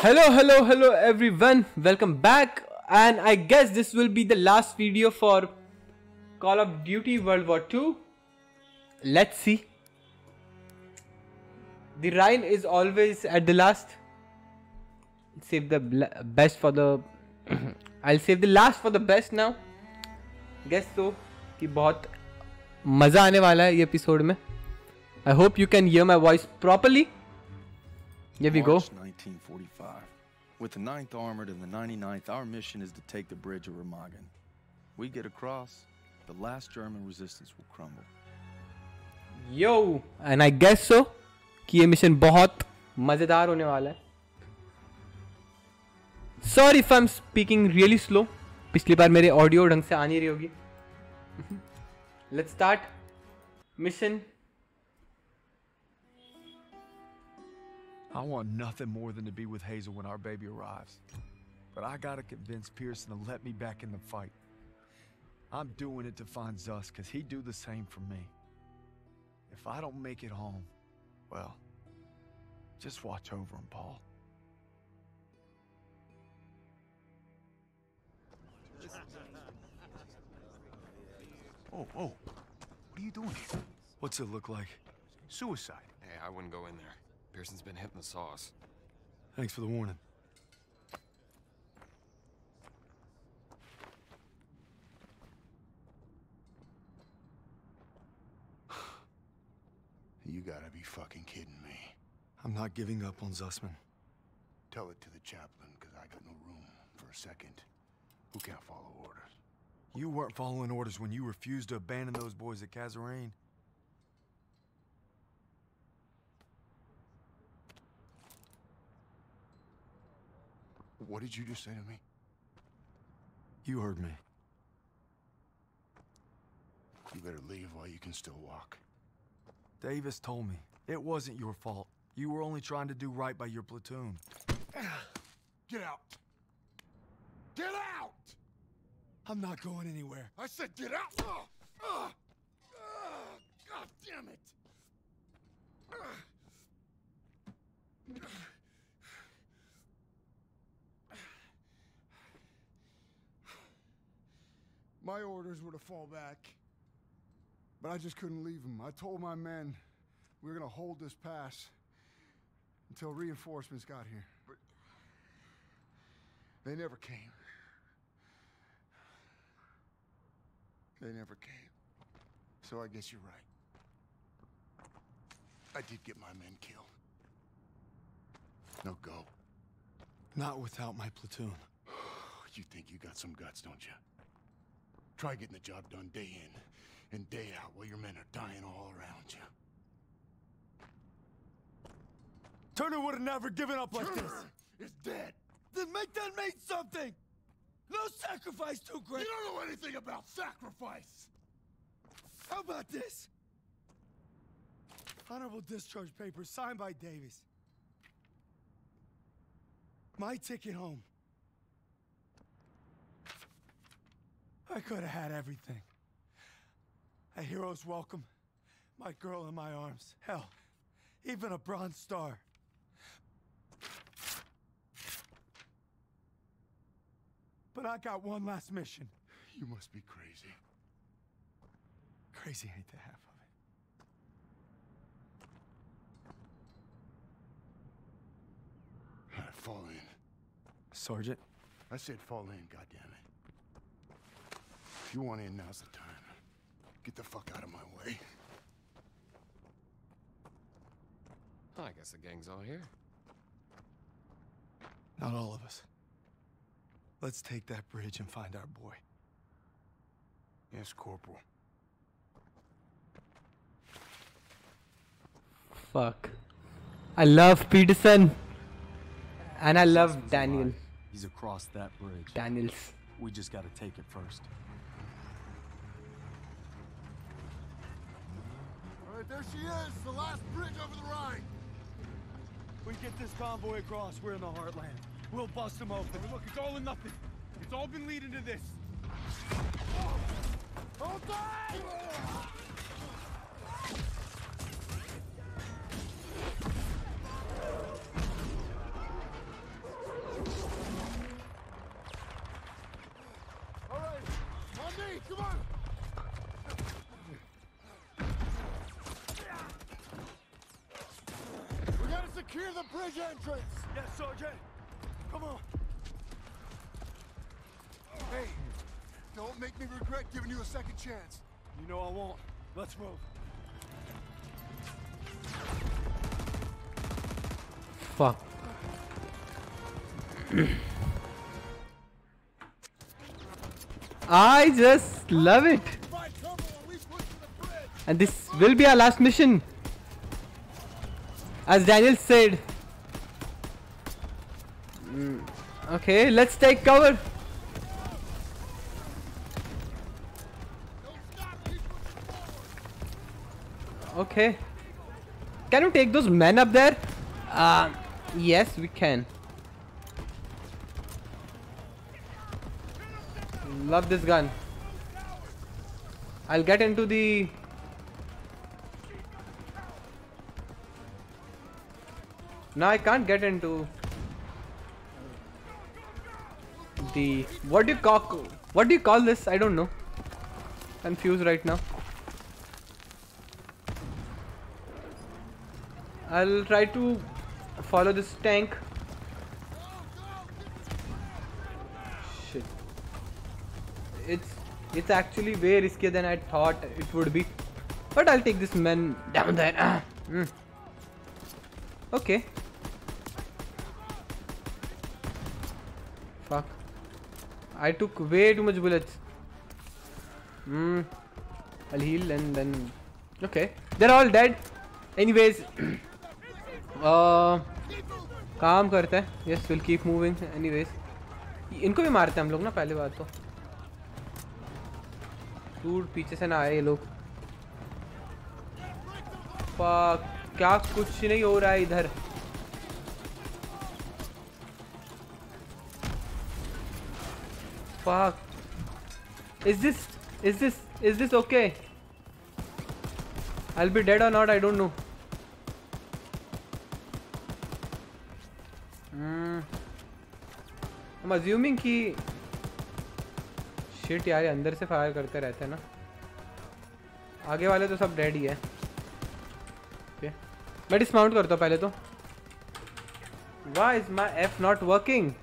Hello everyone, welcome back, and I guess this will be the last video for Call of Duty World War 2. Let's see. The Rhine is always at the last. Save the best for the I'll save the last for the best now. Guess so कि बहुत मजा आने वाला है ये episode में. I hope you can hear my voice properly. Here we go. March 1945. With the 9th Armored and the 99th, our mission is to take the bridge of Remagen. We get across, the last German resistance will crumble. Yo, and I guess so कि ये mission बहुत मजेदार होने वाला है. Sorry if I'm speaking really slow. पिछली बार मेरे audio ढंग से आ नहीं रही होगी. Let's start mission. I want nothing more than to be with Hazel when our baby arrives. But I gotta convince Pearson to let me back in the fight. I'm doing it to find Zuss, because he'd do the same for me. If I don't make it home, well, just watch over him, Paul. Oh, what are you doing? What's it look like? Suicide. Hey, I wouldn't go in there. Pearson's been hitting the sauce. Thanks for the warning. You gotta be fucking kidding me. I'm not giving up on Zussman. Tell it to the chaplain, because I got no room for a second. Who can't follow orders? You weren't following orders when you refused to abandon those boys at Kasserine. What did you just say to me? You heard me. You better leave while you can still walk. Davis told me. It wasn't your fault. You were only trying to do right by your platoon. Get out! Get out! I'm not going anywhere. I said get out! God damn it! My orders were to fall back, but I just couldn't leave them. I told my men we were going to hold this pass until reinforcements got here, but they never came. They never came. So I guess you're right. I did get my men killed. No go. Not without my platoon. You think you got some guts, don't you? Try getting the job done day in and day out while your men are dying all around you. Turner would have never given up like this. Turner is dead. Then make that mean something. No sacrifice too great. You don't know anything about sacrifice. How about this? Honorable discharge paper signed by Davis. My ticket home. I could have had everything. A hero's welcome, my girl in my arms, hell, even a Bronze Star. But I got one last mission. You must be crazy. Crazy ain't the half of it. All right, fall in. Sergeant? I said fall in, goddammit. If you want in, now's the time. Get the fuck out of my way. Well, I guess the gang's all here. Not all of us. Let's take that bridge and find our boy. Yes, Corporal. Fuck. I love Peterson. And I love Daniel. He's across that bridge. Daniels. We just gotta take it first. There she is, the last bridge over the Rhine. We get this convoy across, we're in the Heartland. We'll bust them open. Look, it's all or nothing. It's all been leading to this. Hold on! Clear the bridge entrance! Yes, Sergeant! Come on! Hey, don't make me regret giving you a second chance. You know I won't. Let's move. Fuck. I just love it. And this will be our last mission. As Daniels said. Okay, let's take cover. Okay. Can we take those men up there? Yes, we can. Love this gun. I'll get into the... Now I can't get into the... What do you call this? I don't know. Confused right now. I'll try to follow this tank. Shit. It's actually way riskier than I thought it would be. But I'll take this man down there. Okay. Fuck. I took way too much bullets. I'll heal and then... Okay. They're all dead. Anyways. काम करते हैं. Yes, we'll keep moving. Anyways. इनको भी मारते हैं हम लोग ना पहले बार तो. दूर पीछे से ना आए ये लोग. Fuck. क्या कुछ नहीं हो रहा है इधर. Fuck. Is this okay? I'll be dead or not, I don't know. I'm assuming कि shit यार अंदर से फायर करते रहते हैं ना. आगे वाले तो सब डेड ही है. Okay. मैं डिसमाउंट करता हूँ पहले तो. Why is my F not working?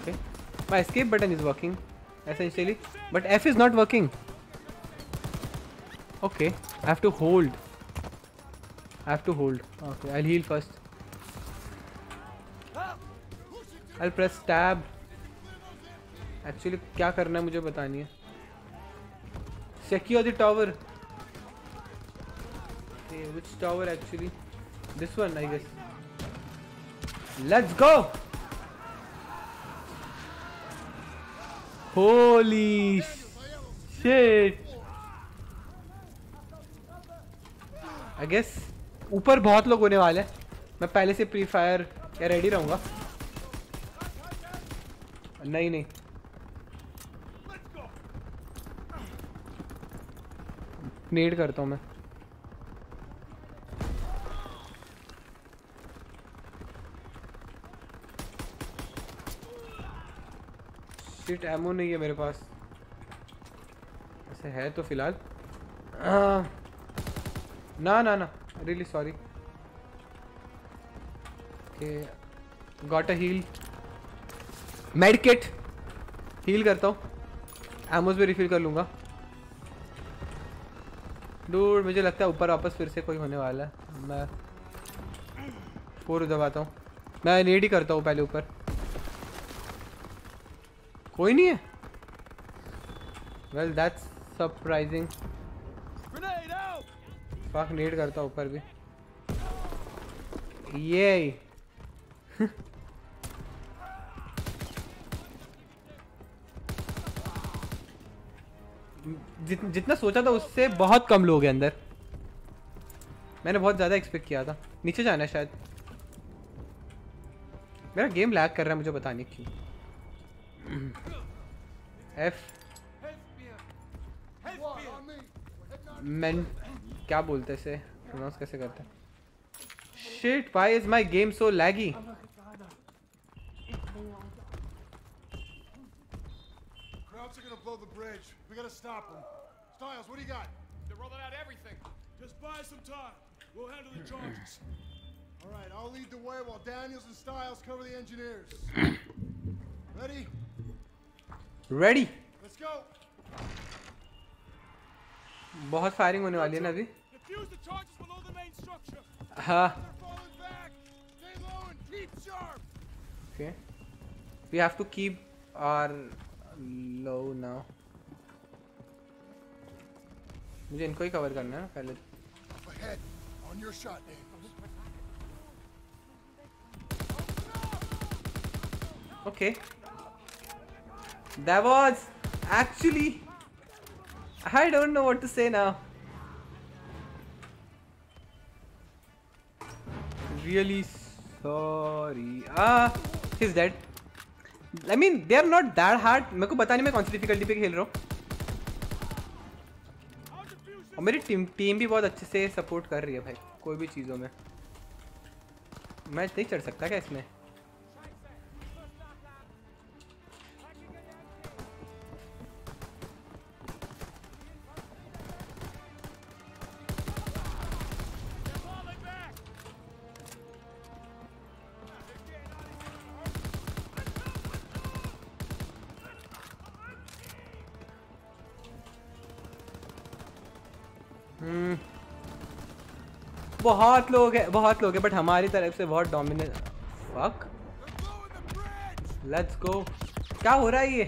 Okay. My escape button is working essentially, but F is not working. Okay. I have to hold. Okay. I'll heal first. I'll press tab. Actually, क्या करना है मुझे बतानी है. Secure the tower. Okay, which tower actually? This one, I guess. Let's go. Holy shit. I guess ऊपर बहुत लोग होने वाले हैं. मैं पहले से प्री फायर या रेडी रहूँगा. नहीं नेड करता हूँ मैं. शिट एमो नहीं है मेरे पास. ऐसे है तो फिलहाल ना ना ना. Really sorry. Okay got a heal. Medicate heal करता हूँ. एमोस भी रिफिल कर लूँगा. डूड मुझे लगता है ऊपर वापस फिर से कोई होने वाला है. मैं फोर दबाता हूँ. मैं नेड ही करता हूँ पहले. ऊपर कोई नहीं है. Well that's surprising. फाक नेड करता हूँ ऊपर भी. ये जितना सोचा था उससे बहुत कम लोग हैं अंदर. मैंने बहुत ज़्यादा एक्सपेक्ट किया था. नीचे जाना है शायद. मेरा गेम लैग कर रहा है मुझे बताने की. एफ मैन क्या बोलते हैं इसे. प्रोनाउंस कैसे करते हैं. Shit why is my game so laggy. Blow the bridge. We gotta stop them. Styles, what do you got? They're rolling out everything. Just buy some time. We'll handle the charges. All right, I'll lead the way while Daniels and Styles cover the engineers. Ready? Ready. Let's go. बहुत firing होने वाली है ना अभी. हाँ. Okay. We have to keep our low now. मुझे इनको ही cover करना है पहले. On your shot, Dave. Okay. That was actually. I don't know what to say now. Really sorry. Ah, he's dead. I mean they are not that hard. मेरे को पता नहीं मैं कौन सी डिफिकल्टी पे खेल रहा हूँ और मेरी टीम भी बहुत अच्छे से सपोर्ट कर रही है भाई. कोई भी चीज़ों में मैं नहीं चढ़ सकता क्या इसमें? बहुत लोग हैं बट हमारी तरफ से बहुत डोमिनेट. Fuck, let's go. क्या हो रहा है? ये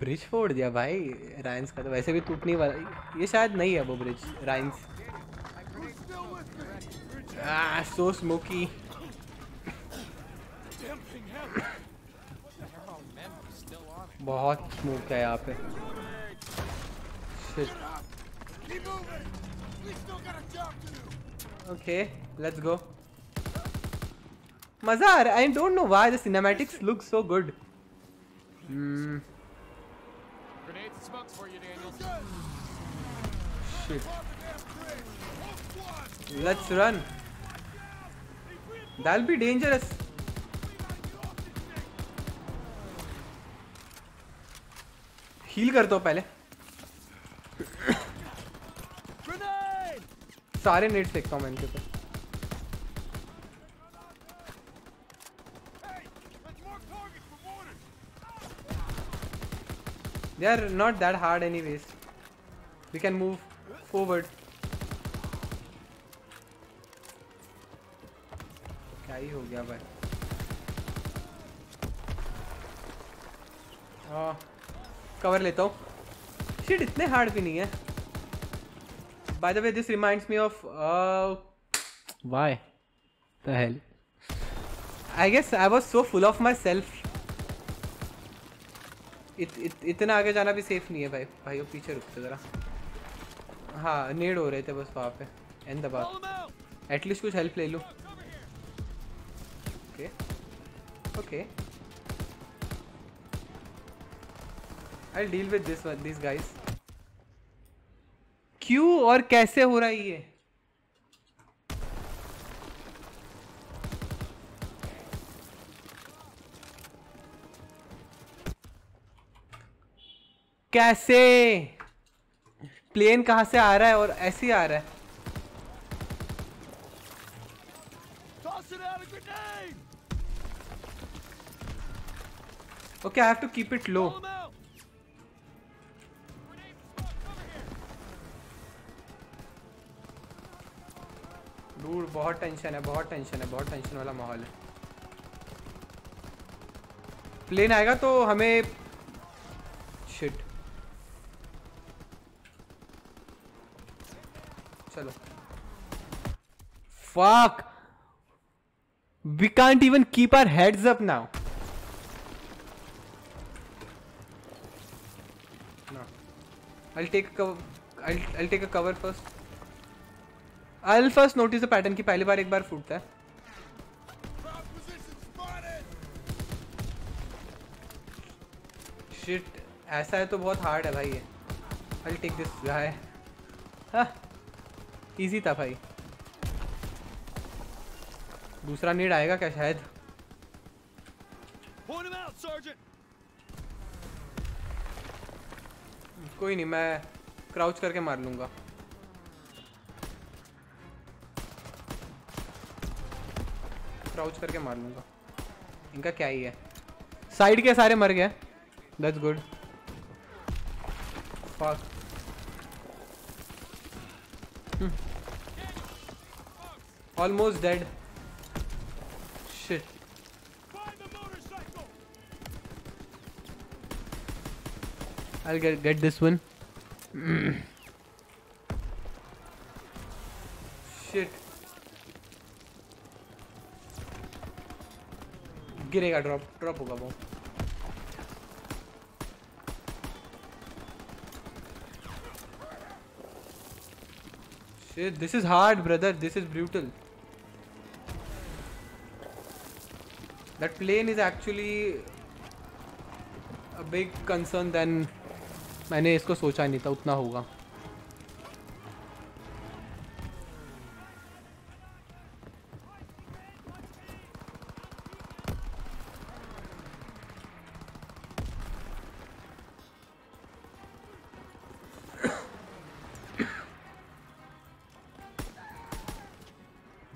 ब्रिज फोड़ दिया भाई. राइन्स का तो वैसे भी टूटने वाला. ये शायद नहीं है वो ब्रिज. राइन्स. So smoky. बहुत स्मोक है यहाँ पे. Shit. Okay, let's go. Mazar, I don't know why the cinematics look so good. Grenades and smokes for you, Daniels. Shit. Let's run. That'll be dangerous. Heal कर दो पहले. सारे net देखता हूँ मैं इनके ऊपर. They are not that hard anyways. We can move forward. क्या ही हो गया भाई? हाँ, कवर लेता हूँ. शिट, इतने हार्ड भी नहीं है. By the way, this reminds me of why the hell? I guess I was so full of myself. इतना आगे जाना भी safe नहीं है भाई. भाई वो पीछे रुकते जरा. हाँ, need हो रहे थे बस वहाँ पे. End the bar. At least कुछ help ले लो. Okay. Okay. I'll deal with this one. These guys. क्यों और कैसे हो रहा है ये? कैसे? प्लेन कहाँ से आ रहा है और ऐसे ही आ रहा है? Okay, I have to keep it low. दूर बहुत टेंशन है, बहुत टेंशन है, बहुत टेंशन वाला माहौल है. प्लेन आएगा तो हमें शिट. चलो. Fuck, we can't even keep our heads up now. I'll take a cover first. I'll first notice the pattern कि पहली बार एक बार फूटता है. Shit, ऐसा है तो बहुत hard है भाई ये. I'll take this guy. हाँ, easy था भाई. दूसरा need आएगा क्या शायद? कोई नहीं, मैं crouch करके मार लूँगा. क्राउच करके मार लूंगा। इनका क्या ही है, साइड के सारे मर गए। That's good. Fuck, almost dead. Shit. I'll get this one. Shit. गिरेगा, drop होगा वो। Shit, this is hard, brother. This is brutal. That plane is actually a big concern than. मैंने इसको सोचा नहीं था उतना होगा।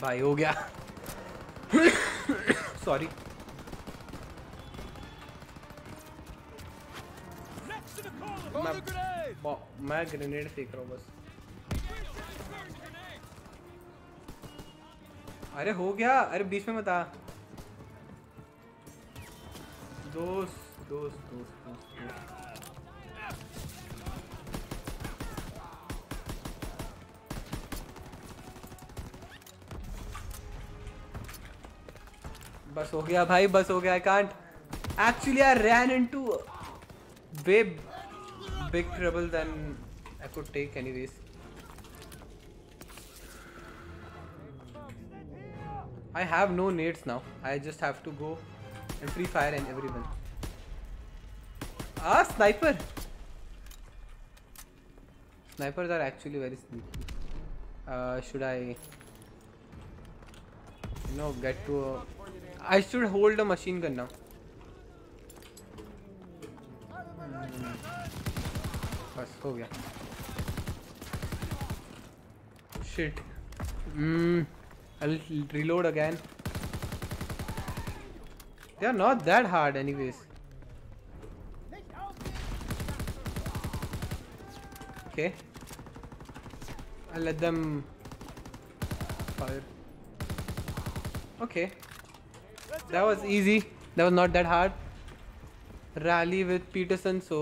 भाई हो गया। सॉरी। मैं ग्रेनेड फेंक रहा हूँ बस। अरे हो गया। अरे बीच में मत आ। दोस्त दोस्त दोस्त दोस्त बस हो गया भाई, बस हो गया। I can't actually, I ran into way big trouble than I could take anyways. I have no nades now. I just have to go and free fire and everyone. Ah, sniper. Snipers are actually very sneaky. Should I, you know, get to a... I should hold a machine gun now. बस हो गया। Shit. I'll reload again. They are not that hard, anyways. Okay. I'll let them fire. Okay. That was easy. That was not that hard. Rally with Peterson, so.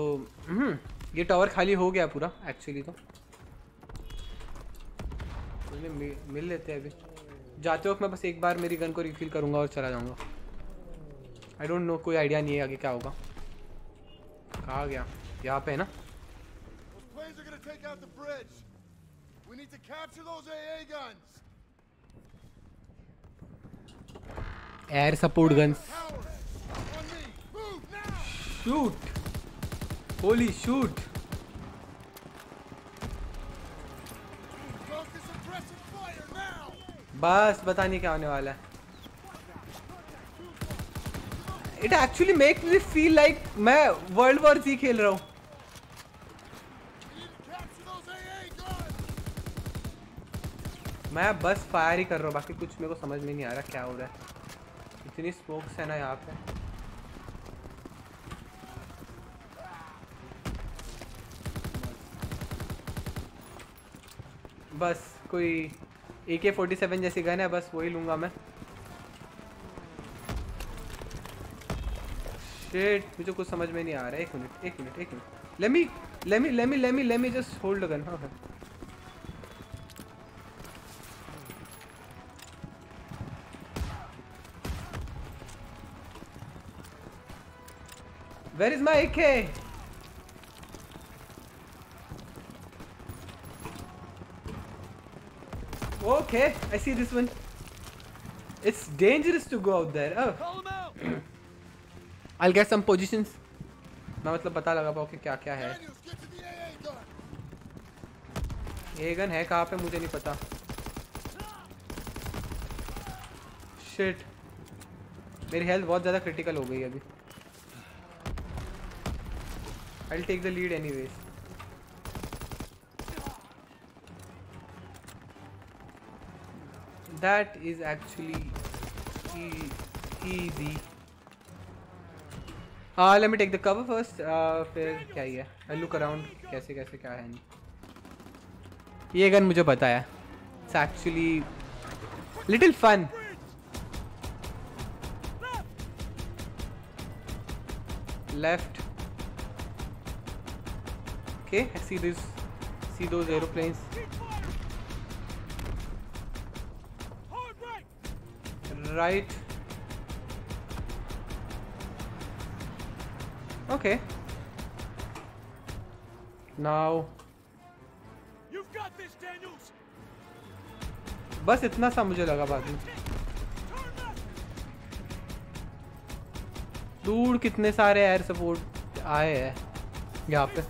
ये tower खाली हो गया पूरा actually. तो मिल लेते हैं अभी। जाते वक्त मैं बस एक बार मेरी गन को रिफिल करूंगा और चला जाऊंगा। आई डोंट नो, कोई आइडिया नहीं है आगे क्या होगा। कहाँ गया? यहाँ पे है ना। Air support guns. Shoot. Holy shoot! बस पता नहीं क्या होने वाला है। It actually makes me feel like मैं World War Z खेल रहा हूँ। मैं बस फायर ही कर रहा हूँ, बाकी कुछ मेरे को समझ में नहीं आ रहा क्या हो रहा है। इतनी स्मोक्स है ना यहाँ पे। बस कोई AK-47 जैसी गन है, बस वही लूंगा मैं। शिट, मुझे कुछ समझ में नहीं आ रहा है। एक minute. Let me just hold the gun. हाँ। Where is my AK? Okay, I see this one. It's dangerous to go out there. Oh. Call him out. I'll get some positions. मैं मतलब पता लगा पाऊँ कि क्या है। ये गन है कहाँ पे मुझे नहीं पता। Shit. मेरी हेल्थ बहुत ज़्यादा क्रिटिकल हो गई अभी। I'll take the lead anyways. That is actually easy. Let me take the cover first. फिर क्या ही है? I look around. कैसे कैसे क्या है नहीं? ये गन मुझे पता है. It's actually little fun. Left. Okay, I see this. See those aeroplanes. Right. Okay. Now. You've got this, Daniels. बस इतना सा मुझे लगा बाकी. दूर कितने सारे एयर सपोर्ट आए हैं यहाँ पे.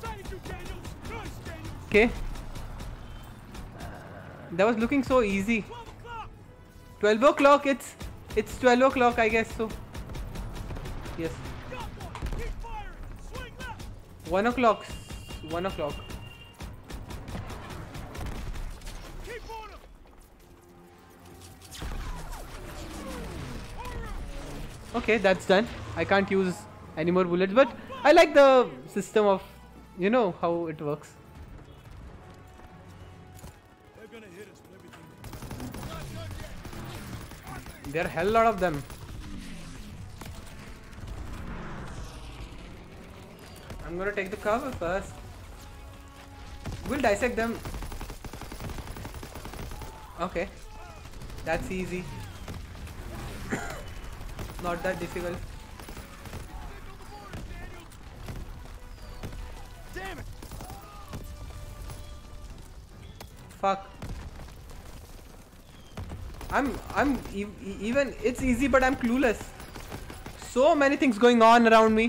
Okay. That was looking so easy. 12 o'clock. It's 12 o'clock, I guess so. Yes. 1 o'clock. 1 o'clock. Okay, that's done. I can't use any more bullets, but I like the system of, you know, how it works. There are a hell lot of them. I'm gonna take the cover first. We'll dissect them. Okay. That's easy. Not that difficult. Damn it. Fuck. I'm even it's easy, but I'm clueless. So many things going on around me.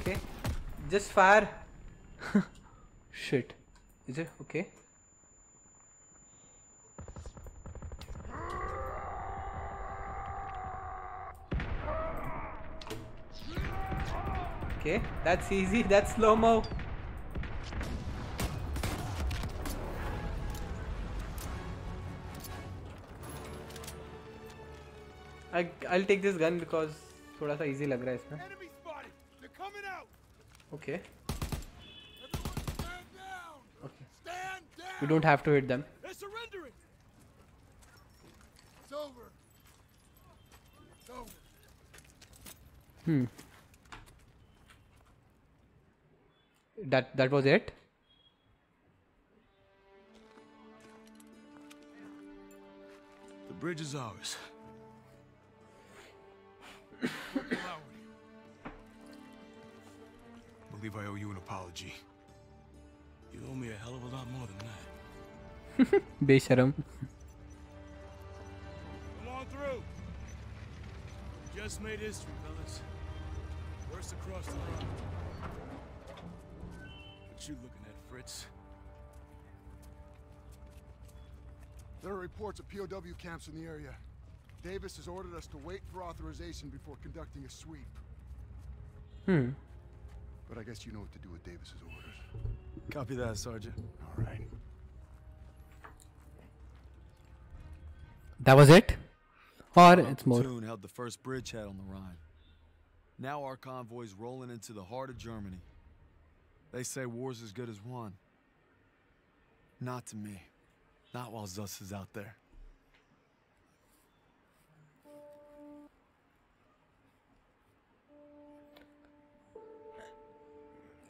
Okay, just fire. Shit, is it okay? Okay, that's easy. That's slow-mo. I'll take this gun because थोड़ा सा easy लग रहा है इसमें. Okay. Okay. We don't have to hit them. It's over. It's over. That was it. The bridge is ours. I believe I owe you an apology. You owe me a hell of a lot more than that. Besharam. Come on through. Just made history, fellas. First across the road. What you looking at, Fritz? There are reports of POW camps in the area. Davis has ordered us to wait for authorization before conducting a sweep. But I guess you know what to do with Davis's orders. Copy that, Sergeant. All right. That was it? Or it's more. Platoon held the first bridgehead on the Rhine. Now our convoy's rolling into the heart of Germany. They say war's as good as won. Not to me. Not while Zeus is out there.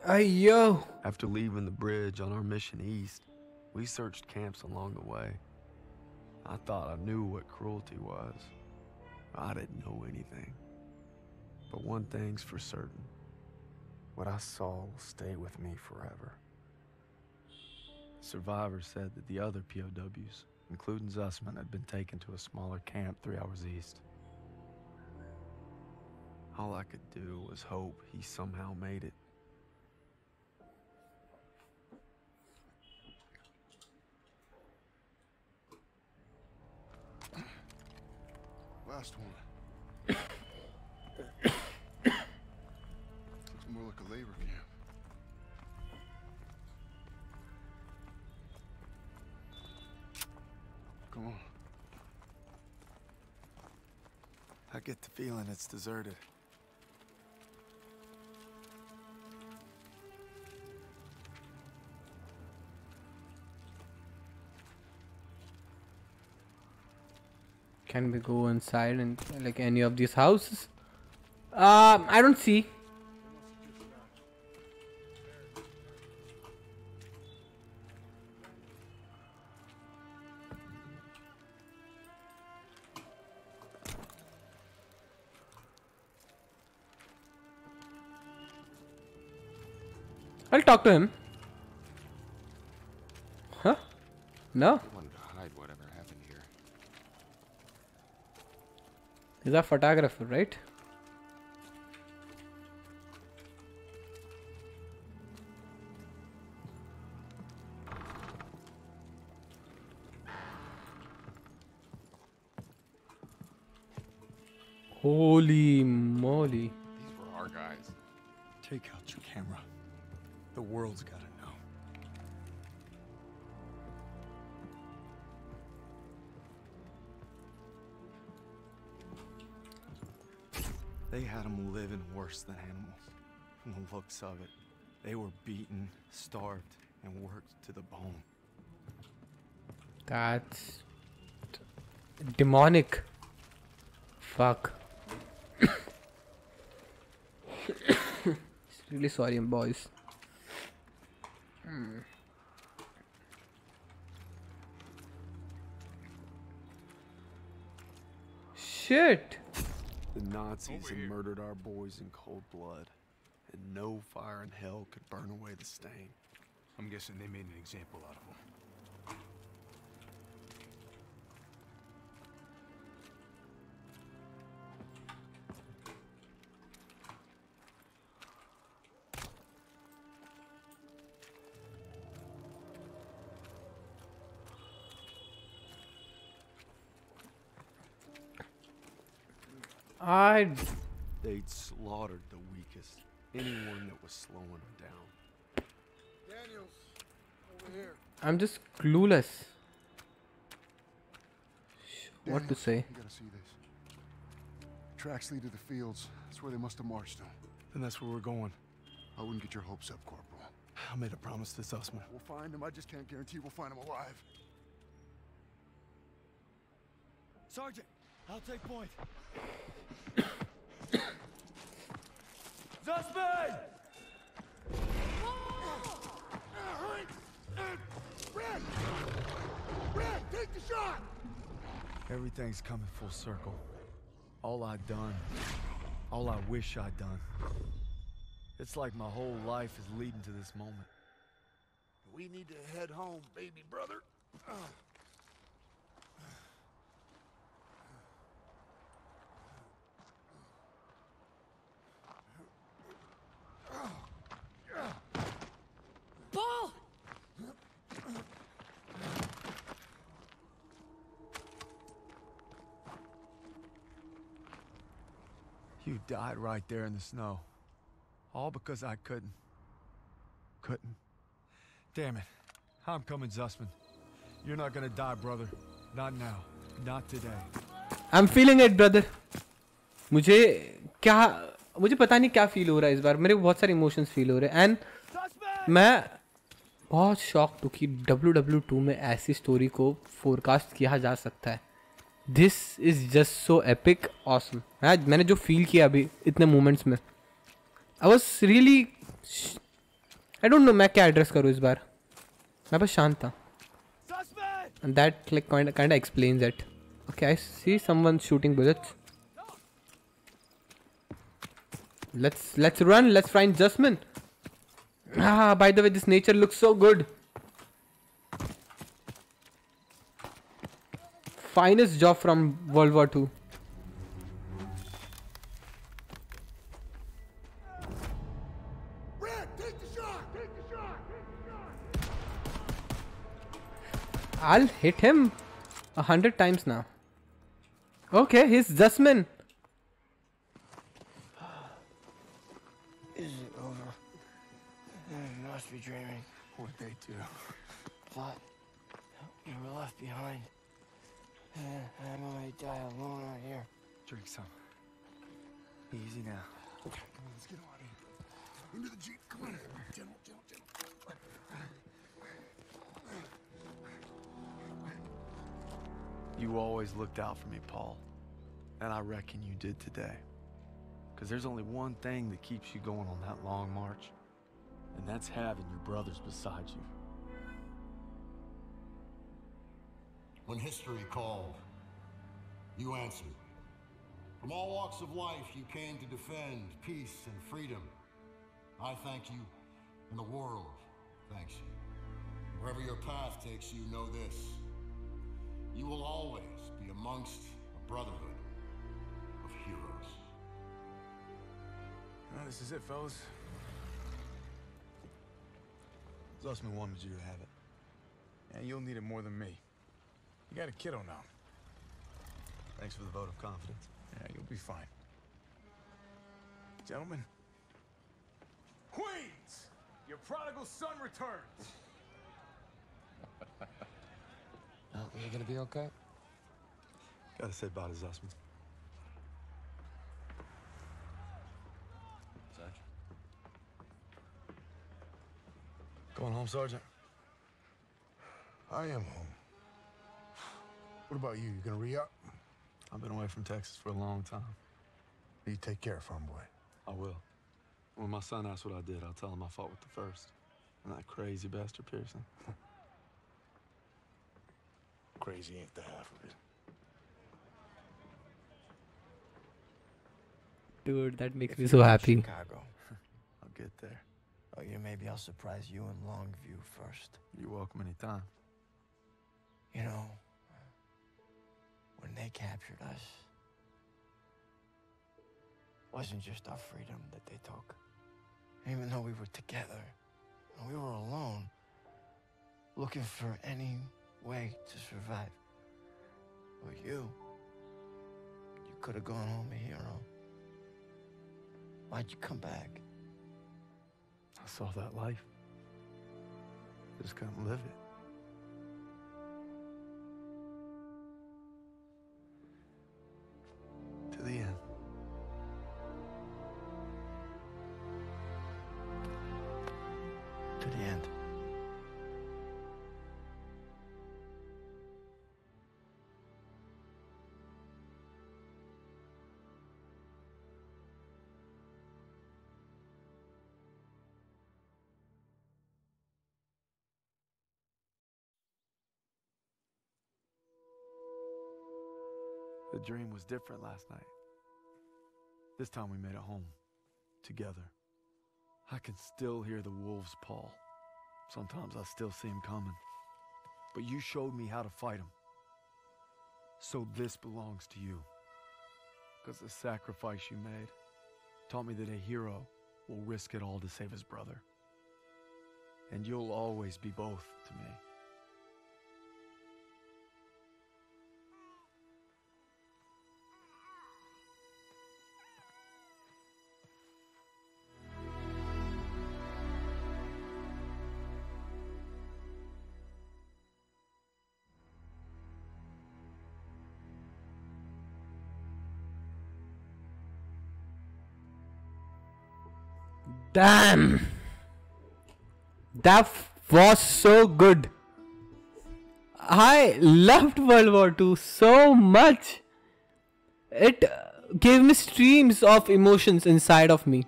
Hey, yo! After leaving the bridge on our mission east, we searched camps along the way. I thought I knew what cruelty was. I didn't know anything. But one thing's for certain. What I saw will stay with me forever. Survivors said that the other POWs, including Zussman, had been taken to a smaller camp 3 hours east. All I could do was hope he somehow made it. Last one. Looks more like a labor camp. Come on. I get the feeling it's deserted. Can we go inside and like any of these houses? I don't see. I'll talk to him. Huh? No. He's a photographer, right? Holy moly. These were our guys. Take out your camera. The world's got it. They had them living worse than animals. From the looks of it, they were beaten, starved, and worked to the bone. That's demonic. Fuck. Really sorry, boys. Shit. The Nazis had murdered our boys in cold blood, and no fire in hell could burn away the stain. I'm guessing they made an example out of them. They'd slaughtered the weakest, anyone that was slowing them down. Daniels, over here. I'm just clueless. Daniels, what to say? You gotta see this. Tracks lead to the fields. That's where they must have marched them. And that's where we're going. I wouldn't get your hopes up, Corporal. I made a promise to Zussman. We'll find him. I just can't guarantee we'll find him alive. Sergeant, I'll take point. Zussman! Red! Red, take the shot! Everything's coming full circle. All I've done, all I wish I'd done. It's like my whole life is leading to this moment. We need to head home, baby brother. You died right there in the snow. All because I couldn't. Damn it. I'm coming, Zussman. You're not gonna die, brother. Not now. Not today. I'm feeling it, brother. मुझे पता नहीं क्या feel हो रहा है इस बार. मेरे बहुत सारे emotions feel हो रहे हैं. And मैं बहुत shocked हूँ कि WW2 में ऐसी story को forecast किया जा सकता है. This is just so epic, awesome. हाँ, मैंने जो feel किया अभी इतने moments में, I was really, I don't know मैं क्या address करूँ इस बार. मैं बस शांत था. And that like kind of explains it. Okay, I see someone shooting bullets. Let's run. Let's find Zussman. Ah, by the way, this nature looks so good. Finest job from World War II. Red, take the shot. I'll hit him 100 times now. Okay, he's Zussman. if you're dreaming. What'd they do? But we were left behind. And I'm gonna die alone out here. Drink some. Easy now. Okay, come on, let's get out of here. Into the jeep, come on. Gentle. You always looked out for me, Paul. And I reckon you did today. Because there's only one thing that keeps you going on that long march. And that's having your brothers beside you. When history called, you answered. From all walks of life, you came to defend peace and freedom. I thank you, and the world thanks you. Wherever your path takes you, know this. You will always be amongst a brotherhood of heroes. Well, this is it, fellas. Zussman wanted you to have it. And you'll need it more than me. You got a kiddo now. Thanks for the vote of confidence. Yeah, you'll be fine. Gentlemen. Queens! Your prodigal son returns! You gonna be okay? Gotta say bye to Zussman. Sergeant. Going home, Sergeant? I am home. What about you? You gonna re-up? I've been away from Texas for a long time. You take care, farm boy. I will. When my son asks what I did, I'll tell him I fought with the 1st. And that crazy bastard Pearson. Crazy ain't the half of it. Dude, that makes me so happy. Chicago. I'll get there. Oh, yeah, maybe I'll surprise you in Longview first. You're welcome anytime. You know, when they captured us, it wasn't just our freedom that they took. Even though we were together, and we were alone, looking for any way to survive. But you could have gone home a hero. Why'd you come back? I saw that life. Just couldn't live it. To the end. To the end. The dream was different last night. This time we made it home. Together. I can still hear the wolves, Paul. Sometimes I still see them coming. But you showed me how to fight them. So this belongs to you. Because the sacrifice you made taught me that a hero will risk it all to save his brother. And you'll always be both to me. Damn, that was so good. I loved World War II so much. It gave me streams of emotions inside of me.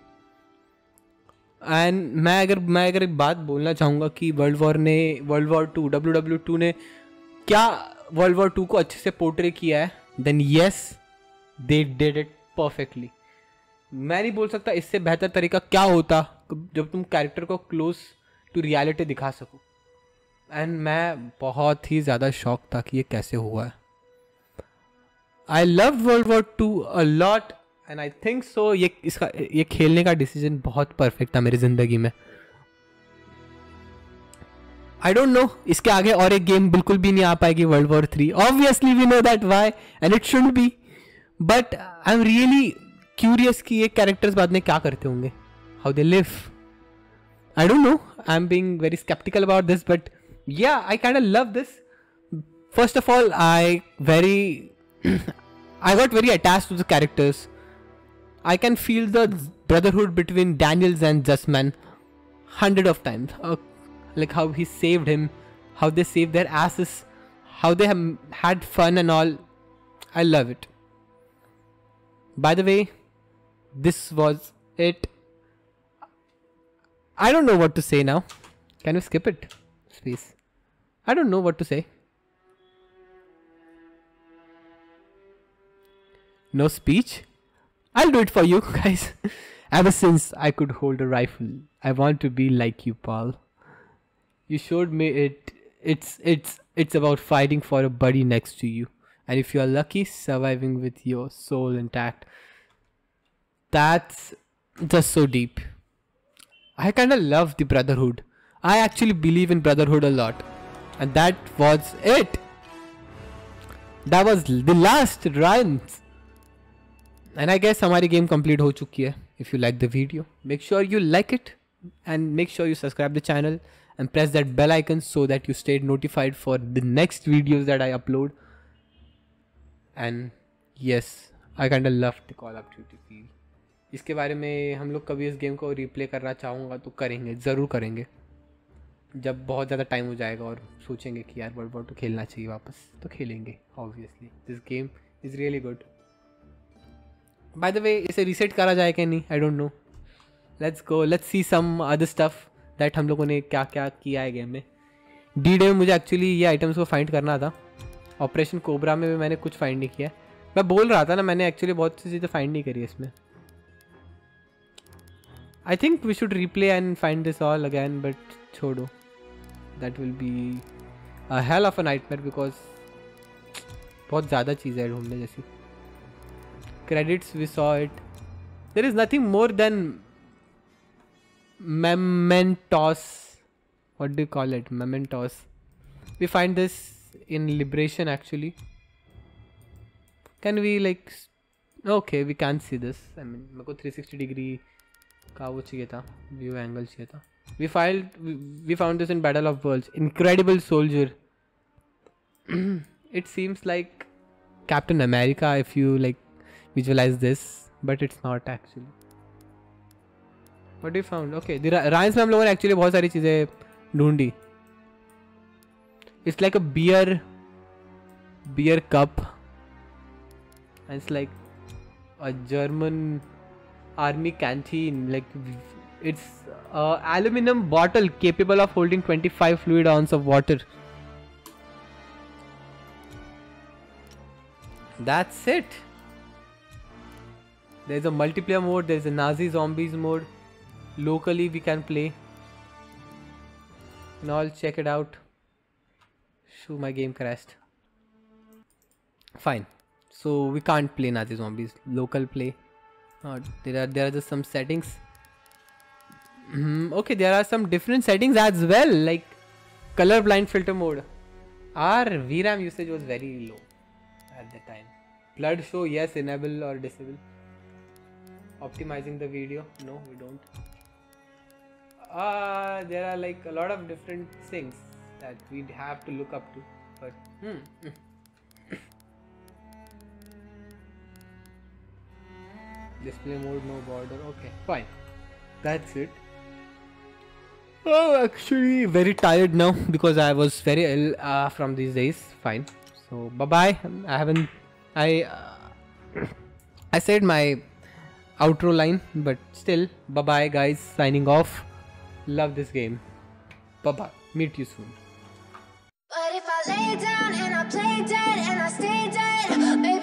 And मैं अगर एक बात बोलना चाहूँगा कि World War II, WW2 ने क्या World War II को अच्छे से पोर्ट्रे किया है, then yes, they did it perfectly. मैं नहीं बोल सकता इससे बेहतर तरीका क्या होता जब तुम कैरेक्टर को क्लोज टू रियलिटी दिखा सको. एंड मैं बहुत ही ज़्यादा शॉक था कि ये कैसे हुआ है. I love world war to a lot and I think so ये खेलने का डिसीजन बहुत परफेक्ट था मेरी ज़िंदगी में. आई डोंट नो इसके आगे और एक गेम बिल्कुल भी नहीं आ पाएगी world war 3. Obviously we know that why and it should be but I am really curious कि ये कैरेक्टर्स बाद में क्या करते होंगे. How they live, I don't know. I'm being very skeptical about this, but yeah, I kind of love this. First of all, I got very attached to the characters. I can feel the brotherhood between Daniels and Zussman 100 times. Like how he saved him, how they saved their asses, how they had fun and all. I love it. By the way, this was it. I don't know what to say now. Can we skip it? Please. I don't know what to say. No speech? I'll do it for you guys. Ever since I could hold a rifle, I want to be like you, Paul. You showed me it. It's about fighting for a buddy next to you. And if you're lucky, surviving with your soul intact. That's just so deep. I kind of love the brotherhood. I actually believe in brotherhood a lot. And that was it. That was the last run. And I guess our game complete ho chuki hai. If you like the video, make sure you like it. And make sure you subscribe to the channel. And press that bell icon so that you stay notified for the next videos that I upload. And yes, I kind of loved the Call of Duty feel. इसके बारे में हम लोग कभी इस game को replay करना चाहूँगा तो करेंगे, ज़रूर करेंगे जब बहुत ज़्यादा time हो जाएगा और सोचेंगे कि यार World War 2 खेलना चाहिए वापस तो खेलेंगे obviously. This game is really good. By the way, इसे reset करा जाए क्या नहीं? I don't know. Let's go. Let's see some other stuff that हम लोगों ने क्या क्या किया है गेम में. D-Day में मुझे actually ये items को find करना था. ऑपरेशन कोबरा में भी मैंने कुछ फाइंड नहीं किया. मैं बोल रहा था ना, मैंने एक्चुअली बहुत सी चीज़ें फाइंड नहीं करी इसमें. I think we should replay and find this all again, but छोड़ो, that will be a hell of a nightmare because बहुत ज़्यादा चीज़ें ढूंढने जैसी. Credits we saw it. There is nothing more than mementos. What do you call it? Mementos. We find this in Liberation actually. Can we like, okay, we can't see this. I mean मेरे को 360 degree का वो चाहिए था, view angle चाहिए था. We found this in Battle of Worlds. Incredible soldier. It seems like Captain America if you like visualize this, but it's not actually. What we found? Okay, Rhines में हम लोगों ने actually बहुत सारी चीज़ें ढूंढी. It's like a beer cup, and it's like a German army canteen. Like it's an aluminum bottle capable of holding 25 fluid ounces of water. That's it. There's a multiplayer mode. There's a Nazi Zombies mode. Locally we can play. And I'll check it out. Shoo, my game crashed. Fine, so we can't play Nazi Zombies. Local play. There are just some settings. Okay, there are some different settings as well, like colorblind filter mode. Our VRAM usage was very low at the time. Blood show, yes. Enable or disable. Optimizing the video, no, we don't. There are like a lot of different things that we'd have to look up to, but display mode, no border. Okay, fine, that's it. Oh, actually very tired now because I was very ill from these days. Fine, so bye bye. I said my outro line, but still bye bye guys, signing off. Love this game. Bye bye, meet you soon. But if I lay down and I play dead and I stay dead, baby.